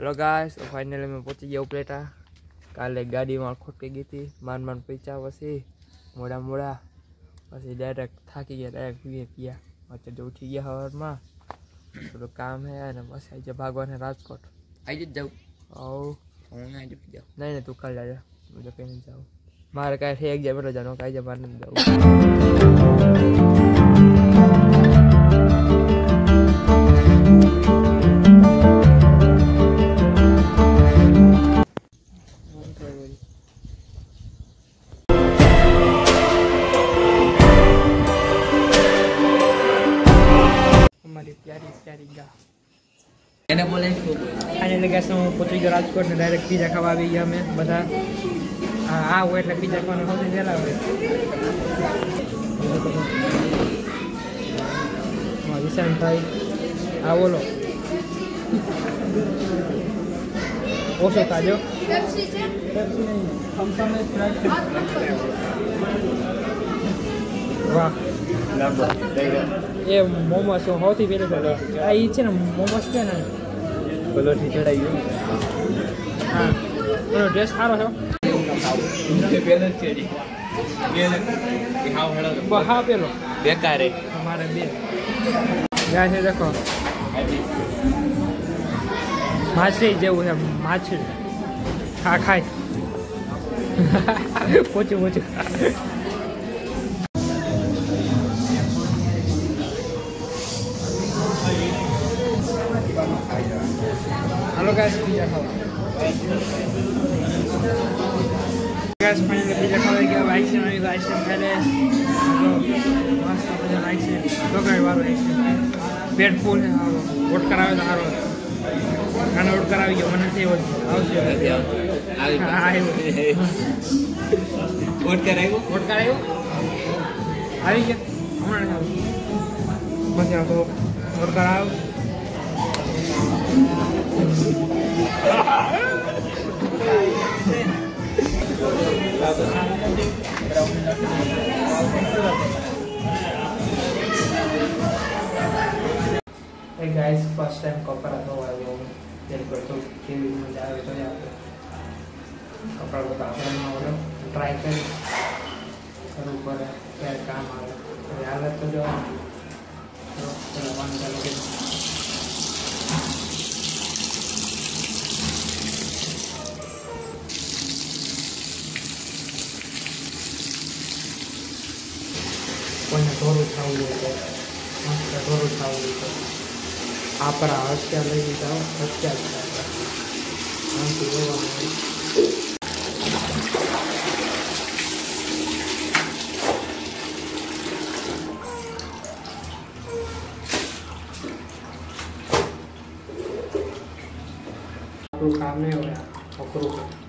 Hello guys और finally मैं पहुंची गया उपलेटा। काले गाड़ी में खोटी गई थी, मान पीछा पी मोड़ा पी डायरेक्ट थाकी गया, डायरेक्ट पीए पिया और जो उठी गया हवा में थोड़ा काम है बस आई जाए भागवा है राजकोट आई जाऊ और नहीं तू कल जाए मुझे कहीं नहीं जाऊँ मारे क्या एक जाए मेरे जाना कहीं जाए मार नहीं जाऊँ। मैंने बोले फाइनली गैस में पहुंची गया राजकोट ने डायरेक्ट पिज्जा खावा भी गया मैं बता आ वो એટલે पिज्जा खाने होते गेला હોય મારી સંતાઈ આ બોલો ઓસો તાજો પેપ્સી છે પેપ્સી નહીં થમ્સઅપ ને સ્પ્રાઇટ વાહ લાંબો દેગા ये मोमोस बहुत ही बेले चलो आई छे ना मोमोस के ना बोलो टीचर आई हां बोलो ड्रेस हारो छो के पहले चेडी गेले ये हाव हेलो बहा पेलो बेकार है हमारे बे गाइस देखो माछी जेवू है माछी खा खाए पोचो पोचो गैस पिज्जा खाओ गैस फाइनली पिज्जा खाने के बाइक से मैं बाइक से पहले मस्त मजा बाइक से तो कई बार बाइक से पेट फूल है वोट करावे तो हारो खाना वोट करावे के मन से आवश्यक आए वोट करायो आई क्या हमारा बस आओ तो वोट कराओ गाइस फर्स्ट टाइम कपड़ा धोवायो देखो तो केवी मजा आवे तो यार कपड़ा को आपन मारो ट्राई कर करो पर क्या काम आवे यार तो जो चलो मान चलो काम नहीं हो रहा